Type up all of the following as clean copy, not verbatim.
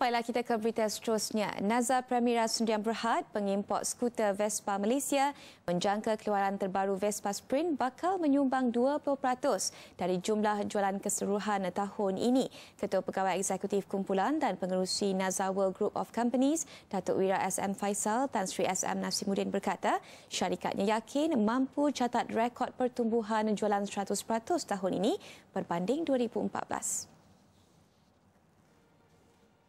Baiklah, kita ke berita seterusnya. Naza Premira Sdn Bhd, pengimport skuter Vespa Malaysia, menjangka keluaran terbaru Vespa Sprint bakal menyumbang 20% dari jumlah jualan keseluruhan tahun ini. Ketua Pegawai Eksekutif Kumpulan dan Pengerusi Naza World Group of Companies, Datuk Wira SM Faisal Tan Sri SM Nasimuddin berkata, syarikatnya yakin mampu catat rekod pertumbuhan jualan 100% tahun ini berbanding 2014.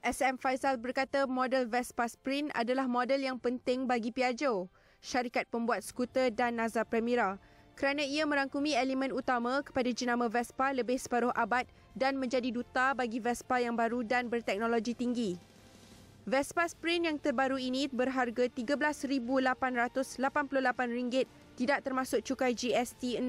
SM Faisal berkata model Vespa Sprint adalah model yang penting bagi Piaggio, syarikat pembuat skuter dan Naza Premira, kerana ia merangkumi elemen utama kepada jenama Vespa lebih separuh abad dan menjadi duta bagi Vespa yang baru dan berteknologi tinggi. Vespa Sprint yang terbaru ini berharga RM13,888, tidak termasuk cukai GST 6%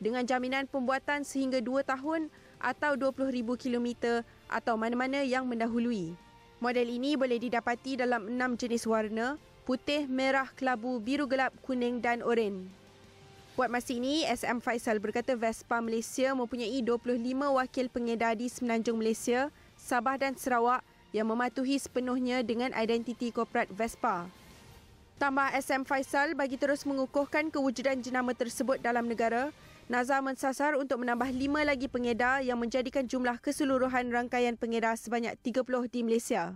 dengan jaminan pembuatan sehingga 2 tahun atau 20,000 km atau mana-mana yang mendahului. Model ini boleh didapati dalam 6 jenis warna: putih, merah, kelabu, biru gelap, kuning dan oren. Buat masa ini, SM Faisal berkata Vespa Malaysia mempunyai 25 wakil pengedar di Semenanjung Malaysia, Sabah dan Sarawak yang mematuhi sepenuhnya dengan identiti korporat Vespa. Tambah SM Faisal, bagi terus mengukuhkan kewujudan jenama tersebut dalam negara, Naza mensasar untuk menambah 5 lagi pengedar yang menjadikan jumlah keseluruhan rangkaian pengedar sebanyak 30 di Malaysia.